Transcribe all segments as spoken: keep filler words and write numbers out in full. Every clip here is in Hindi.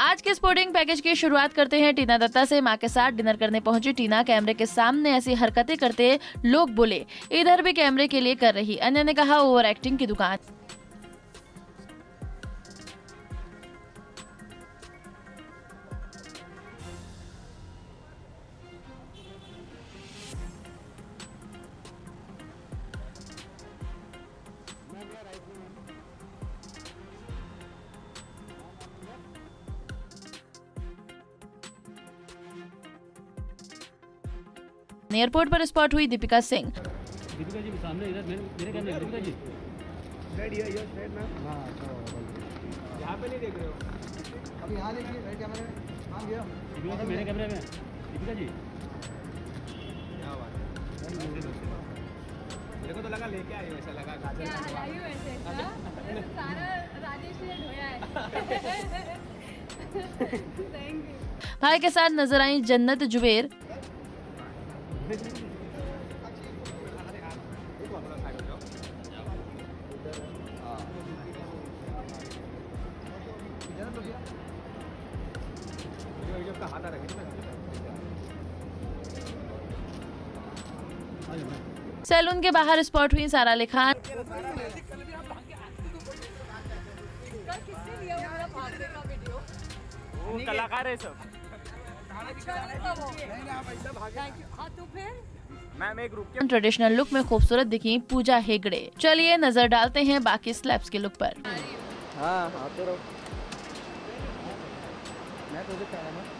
आज के स्पोर्टिंग पैकेज की शुरुआत करते हैं टीना दत्ता से। मां के साथ डिनर करने पहुंची टीना, कैमरे के सामने ऐसी हरकतें करते लोग बोले, इधर भी कैमरे के लिए कर रही। अन्य ने कहा ओवर एक्टिंग की दुकान। एयरपोर्ट पर स्पॉट हुई दीपिका सिंह। दीपिका जी सामने, इधर मेरे कैमरे। दीपिका जी रेड, ये ये रेड मैम। हां यहां पे नहीं देख रहे हो, अभी यहां देखिए रेड कैमरे में। हां गया मेरे कैमरे में। दीपिका जी क्या बात है, मेरे को तो लगा लेके आई हो, ऐसा लगा काजल आई हो, ऐसे ऐसा सारा राजेश ने ढोया है। Thank you. भाई के साथ नजर आई जन्नत जुबैर। सैलून के बाहर स्पॉट हुई सारा अली खान। कलाकार है सब। ट्रेडिशनल लुक में खूबसूरत दिखी पूजा हेगड़े। चलिए नजर डालते हैं बाकी स्लैब्स के लुक पर। हाँ, आते रहो। मैं तुझे कह रहा हूँ।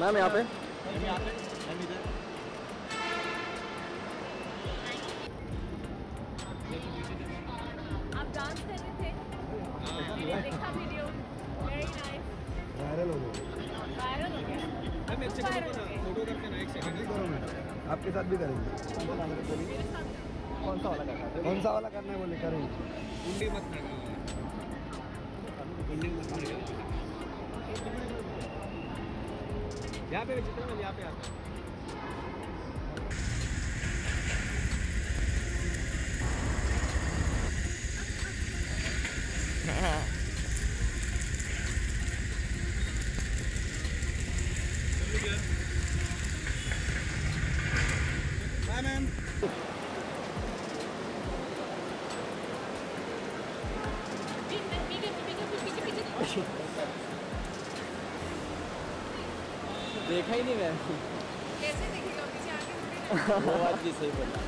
मैम यहाँ पे। आप डांस कर रहे थे। देखा वीडियो, वेरी नाइस। वायरल हो गया। वायरल हो गया। हम एक सेकंड फोटो करते ना, एक सेकंड करो मैम। आपके साथ भी करेंगे। कौन सा वाला करना है? कौन सा वाला करना है वो ले करेंगे। कुंडी मत करना। कुंडी मत करना। यहाँ पे चित्र में यहाँ पे आता है। देखा ही नहीं मैं। कैसे दिखेगा पीछे आके? वो बात भी सही बोला।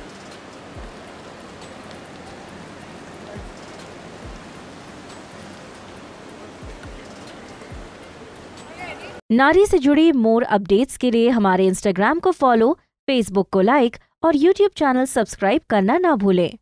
नारी से जुड़ी मोर अपडेट्स के लिए हमारे इंस्टाग्राम को फॉलो, फेसबुक को लाइक और यूट्यूब चैनल सब्सक्राइब करना ना भूलें।